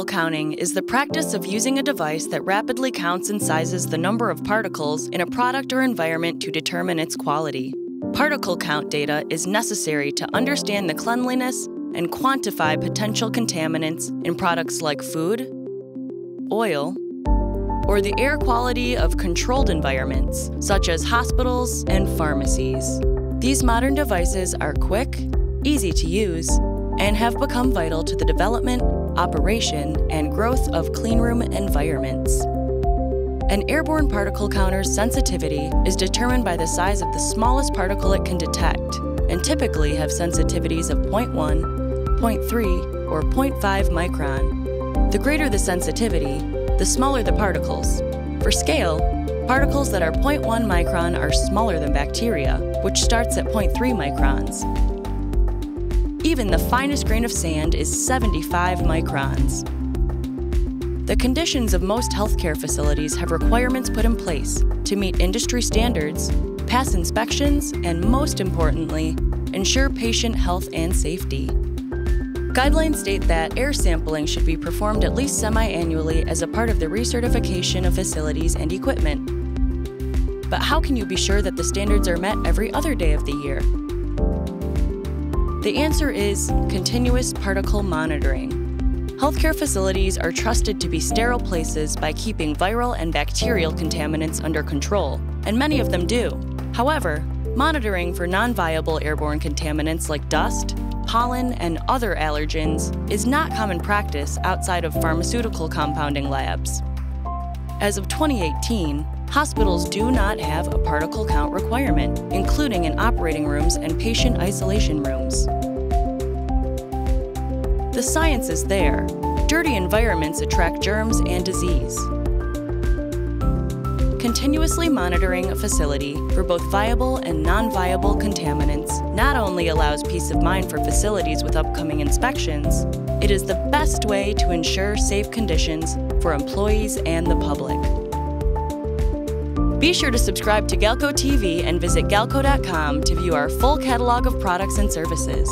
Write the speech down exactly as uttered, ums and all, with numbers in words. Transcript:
particle counting is the practice of using a device that rapidly counts and sizes the number of particles in a product or environment to determine its quality. Particle count data is necessary to understand the cleanliness and quantify potential contaminants in products like food, oil, or the air quality of controlled environments, such as hospitals and pharmacies. These modern devices are quick, easy to use, and have become vital to the development, operation, and growth of cleanroom environments. An airborne particle counter's sensitivity is determined by the size of the smallest particle it can detect, and typically have sensitivities of zero point one, zero point three, or zero point five micron. The greater the sensitivity, the smaller the particles. For scale, particles that are zero point one micron are smaller than bacteria, which starts at zero point three microns. Even the finest grain of sand is seventy-five microns. The conditions of most healthcare facilities have requirements put in place to meet industry standards, pass inspections, and most importantly, ensure patient health and safety. Guidelines state that air sampling should be performed at least semi-annually as a part of the recertification of facilities and equipment. But how can you be sure that the standards are met every other day of the year? The answer is continuous particle monitoring. Healthcare facilities are trusted to be sterile places by keeping viral and bacterial contaminants under control, and many of them do. However, monitoring for non-viable airborne contaminants like dust, pollen, and other allergens is not common practice outside of pharmaceutical compounding labs. As of twenty eighteen, hospitals do not have a particle count requirement, including in operating rooms and patient isolation rooms. The science is there. Dirty environments attract germs and disease. Continuously monitoring a facility for both viable and non-viable contaminants not only allows peace of mind for facilities with upcoming inspections, it is the best way to ensure safe conditions for employees and the public. Be sure to subscribe to Galco T V and visit galco dot com to view our full catalog of products and services.